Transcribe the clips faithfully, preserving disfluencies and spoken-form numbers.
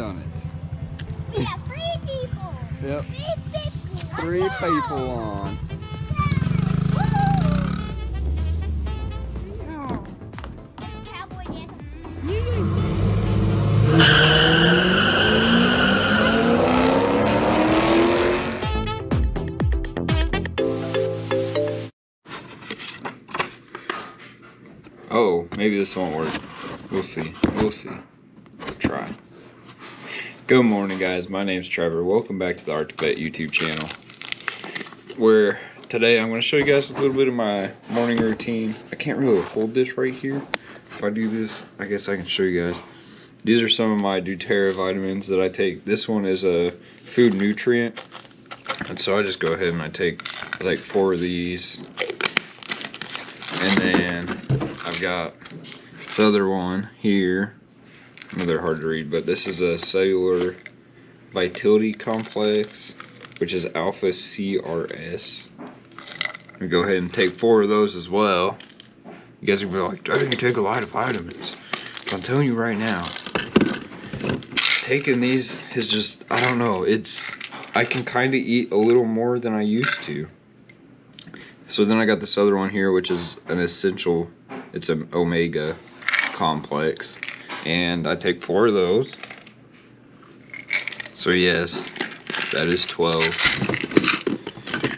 done it. We have three people. Yep. Three people. Three people on. Oh, maybe this won't work. We'll see. We'll see. We'll try. Good morning, guys. My name's Trevor. Welcome back to the Arctic Vette YouTube channel, where today I'm going to show you guys a little bit of my morning routine. I can't really hold this right here. If I do this, I guess I can show you guys. These are some of my doTERRA vitamins that I take. This one is a food nutrient, and so I just go ahead and I take like four of these, and then I've got this other one here. I know they're hard to read, but this is a cellular vitality complex, which is Alpha C R S. I'm go ahead and take four of those as well. You guys are gonna be like, "Why didn't you take a lot of vitamins?" But I'm telling you right now, taking these is just, I don't know, it's, I can kind of eat a little more than I used to. So then I got this other one here, which is an essential. It's an omega complex, and I take four of those. So yes, that is twelve.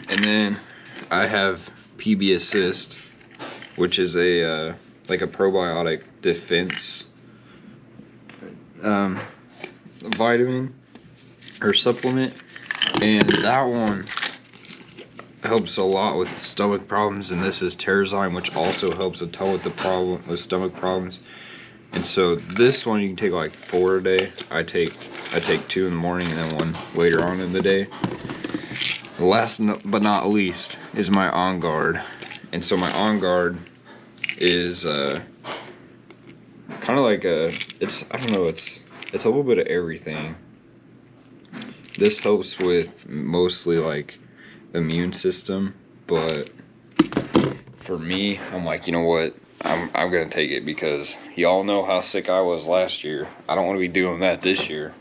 And then I have P B Assist, which is a uh, like a probiotic defense um, vitamin or supplement, and that one helps a lot with the stomach problems. And this is Terrazyme, which also helps a ton with the problem with stomach problems. And so this one you can take like four a day. I take I take two in the morning and then one later on in the day. Last but not least is my OnGuard, and so my OnGuard is uh, kind of like a it's I don't know it's it's a little bit of everything. This helps with mostly like immune system, but for me, I'm like, you know what, I'm, I'm gonna take it because y'all know how sick I was last year. I don't want to be doing that this year,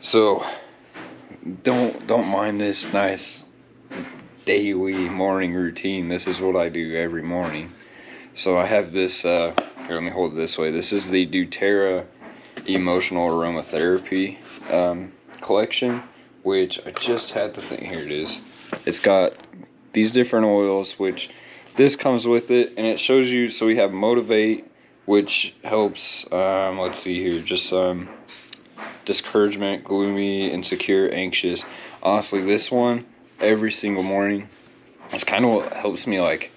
so don't don't mind this nice daily morning routine. This is what I do every morning. So I have this uh, here, let me hold it this way. This is the doTERRA emotional aromatherapy um, collection, which I just had the thing, here it is. It's got these different oils, which this comes with it, and it shows you, so we have Motivate, which helps, um, let's see here, just um, discouragement, gloomy, insecure, anxious. Honestly, this one, every single morning, it's kind of what helps me like,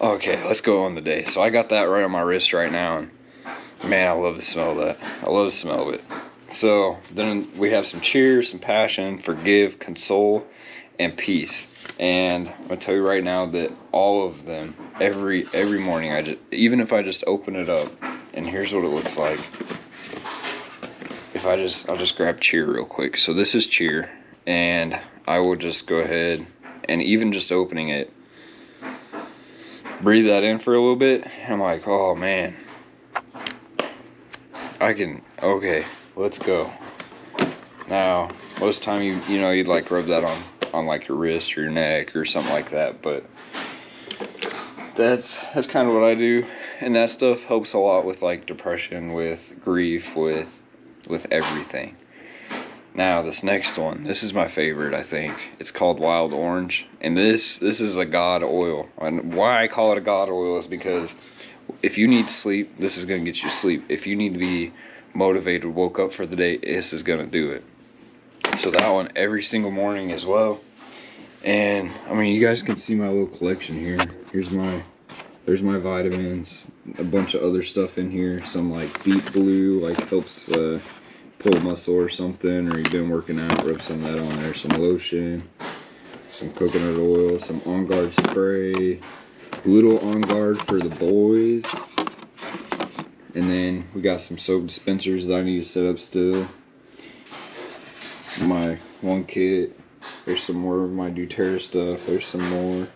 okay, let's go on the day. So I got that right on my wrist right now, and man, I love the smell of that. I love the smell of it. So then we have some cheer, some passion, forgive, console, and peace. And I'm gonna tell you right now that all of them, every every morning, I just, even if I just open it up, and here's what it looks like. If I just, I'll just grab cheer real quick. So this is cheer, and I will just go ahead and even just opening it, breathe that in for a little bit. And I'm like, oh man, I can, okay. Let's go. Now, most of the time, you you know, you'd like rub that on, on like your wrist or your neck or something like that, but that's that's kind of what I do, and that stuff helps a lot with like depression, with grief, with with everything. Now, this next one, this is my favorite, I think. It's called Wild Orange, and this this is a god oil. And why I call it a god oil is because if you need sleep, this is gonna get you sleep. If you need to be motivated, woke up for the day, this is gonna do it. So that one every single morning as well. And I mean, you guys can see my little collection here. Here's my, there's my vitamins, a bunch of other stuff in here, some like deep blue, like helps uh, pull muscle or something, or you've been working out, rub some of that on there, some lotion, some coconut oil, some OnGuard spray, little OnGuard for the boys. And then we got some soap dispensers that I need to set up still. My one kit. There's some more of my doTERRA stuff. There's some more.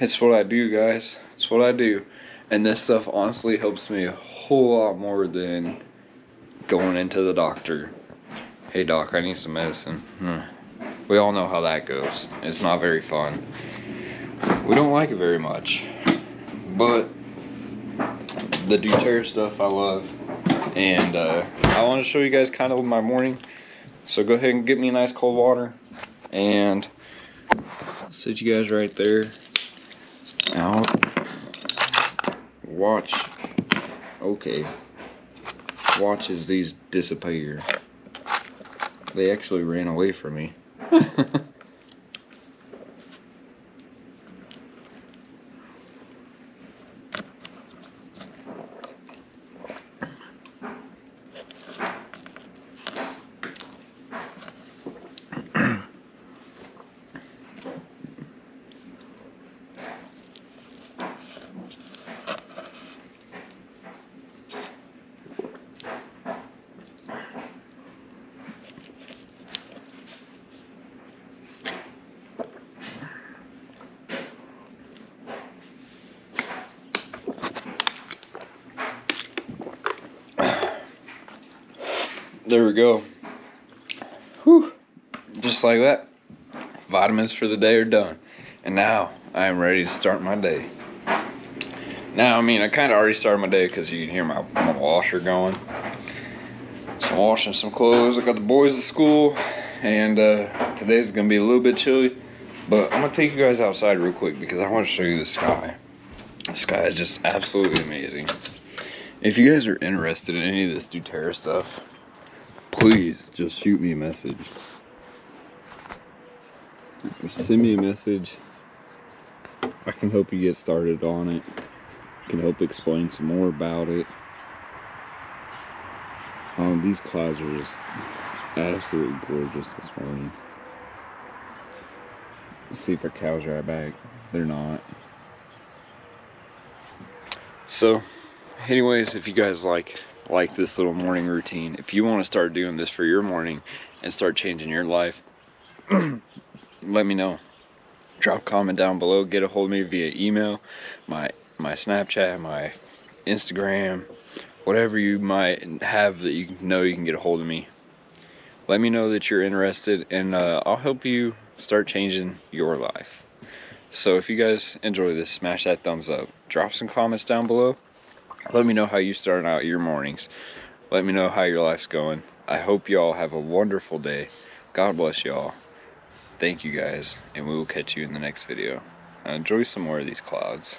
It's what I do, guys. It's what I do. And this stuff honestly helps me a whole lot more than going into the doctor. Hey doc, I need some medicine. Hmm. We all know how that goes. It's not very fun. We don't like it very much. But the doTERRA stuff I love. And uh, I want to show you guys kind of my morning. So go ahead and get me a nice cold water. And I'll sit you guys right there. I'll watch. Okay. Watch as these disappear. They actually ran away from me. There we go. Whew. Just like that, vitamins for the day are done, and now I am ready to start my day. Now, I mean, I kind of already started my day because you can hear my, my washer going. So I'm washing some clothes. I got the boys at school, and uh, today's gonna be a little bit chilly, but I'm gonna take you guys outside real quick because I want to show you the sky. The sky is just absolutely amazing. If you guys are interested in any of this doTERRA stuff, please just shoot me a message. Just send me a message. I can help you get started on it. I can help explain some more about it. Um, these clouds are just absolutely gorgeous this morning. Let's see if our cows are right back. They're not. So, anyways, if you guys like like this little morning routine, if you want to start doing this for your morning and start changing your life, let me know. Drop a comment down below. Get a hold of me via email, my my Snapchat, my Instagram, whatever you might have that you know you can get a hold of me. Let me know that you're interested, and uh, I'll help you start changing your life. So if you guys enjoy this, smash that thumbs up, drop some comments down below. Let me know how you start out your mornings. Let me know how your life's going. I hope y'all have a wonderful day. God bless y'all. Thank you guys, and we will catch you in the next video. Now enjoy some more of these clouds.